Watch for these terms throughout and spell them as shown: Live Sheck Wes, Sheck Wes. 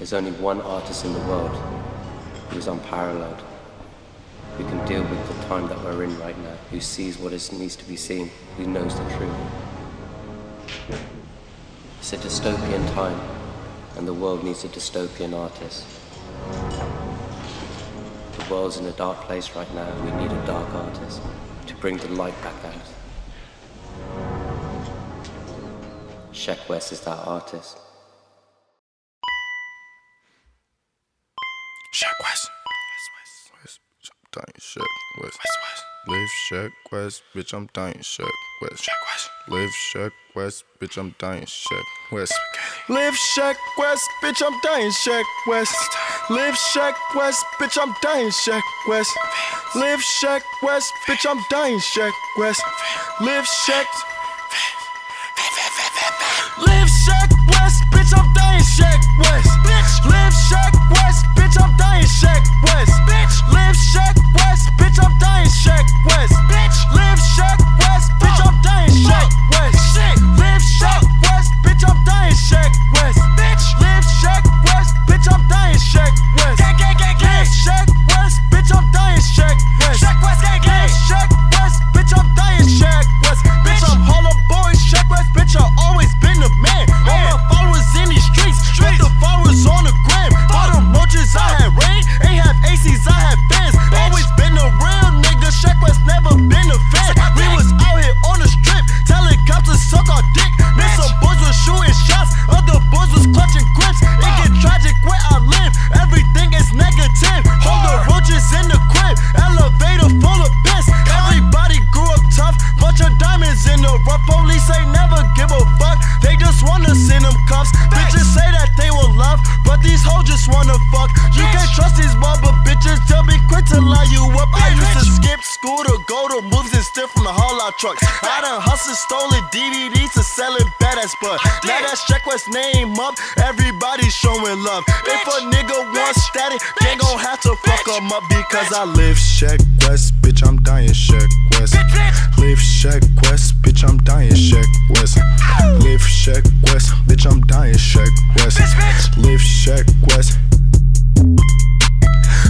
There's only one artist in the world who's unparalleled, who can deal with the time that we're in right now, who sees what needs to be seen, who knows the truth. It's a dystopian time, and the world needs a dystopian artist. The world's in a dark place right now, and we need a dark artist to bring the light back out. Sheck Wes is that artist. Sheck Wes. Dying Sheck Wes. Live Sheck Wes, bitch, I'm dying Sheck Wes. Live Sheck Wes, bitch, I'm dying Sheck Wes. Live Sheck Wes, bitch, I'm dying Sheck Wes. Live Sheck Wes, bitch, I'm dying Sheck Wes. Live Sheck Wes, bitch, I'm dying Sheck Wes. Live Sheck. Live Sheck Wes, bitch, I'm dying Sheck Wes. Bitch, live Sheck Wes, bitch, I'm dying Sheck Wes. Bitch, live Sheck Wes, bitch, I'm dying Sheck Wes. Bitch, live Sheck Wes, bitch, I'm dying Sheck Wes. Shit, live Sheck Wes, bitch, I'm dying Sheck Wes. Bitch, live Sheck Wes, bitch, I'm dying Sheck Wes. Gang, gang, gang, gang. Sheck Wes, bitch, I'm dying Sheck Wes. Sheck Wes, gang, gang. Sheck Wes, bitch, I'm dying Sheck Wes. Bitch, I'm Harlem boy, Sheck Wes, bitch, I always been the man. All my followers in these streets, with the followers on the gram. All them roaches I had rain, ain't have ACs, I had fans. Always been a real nigga, Sheck Wes never been a fan. We was out here on the strip, telling cops to suck our dick. Miss some boys was shooting shots, other boys was clutching grips. It get tragic where I live, everything is negative. All the roaches in the crib, elevator full of piss. Everybody grew up tough, bunch of diamonds in the rough. Police ain't never give a fuck, they just wanna send them cuffs. Bitches say that they will love, but these hoes just wanna fuck. You can't trust these mother bitches, they'll be quick to lie you up. I used to skip school to go to movies and steal from the haul-out trucks. I done hustled, stolen DVDs to selling badass butt. Now that Sheck Wes name up, everybody's showing love. If a nigga wants static, they gon' have to fuck him up. Because I live Sheck Wes, bitch, I'm dying Sheck Wes. Live Sheck Wes, bitch, I'm dying Sheck Wes. Live Sheck Wes, bitch, I'm dying Sheck Wes. Live Sheck Wes.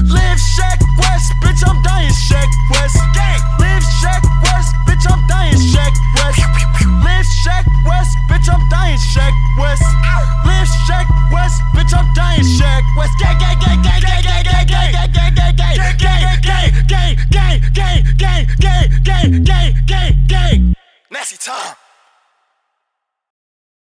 Live Sheck Wes, bitch, I'm dying Sheck Wes. Live Sheck Wes, bitch, I'm dying Sheck Wes. Live Sheck Wes, bitch, I'm dying Sheck Wes.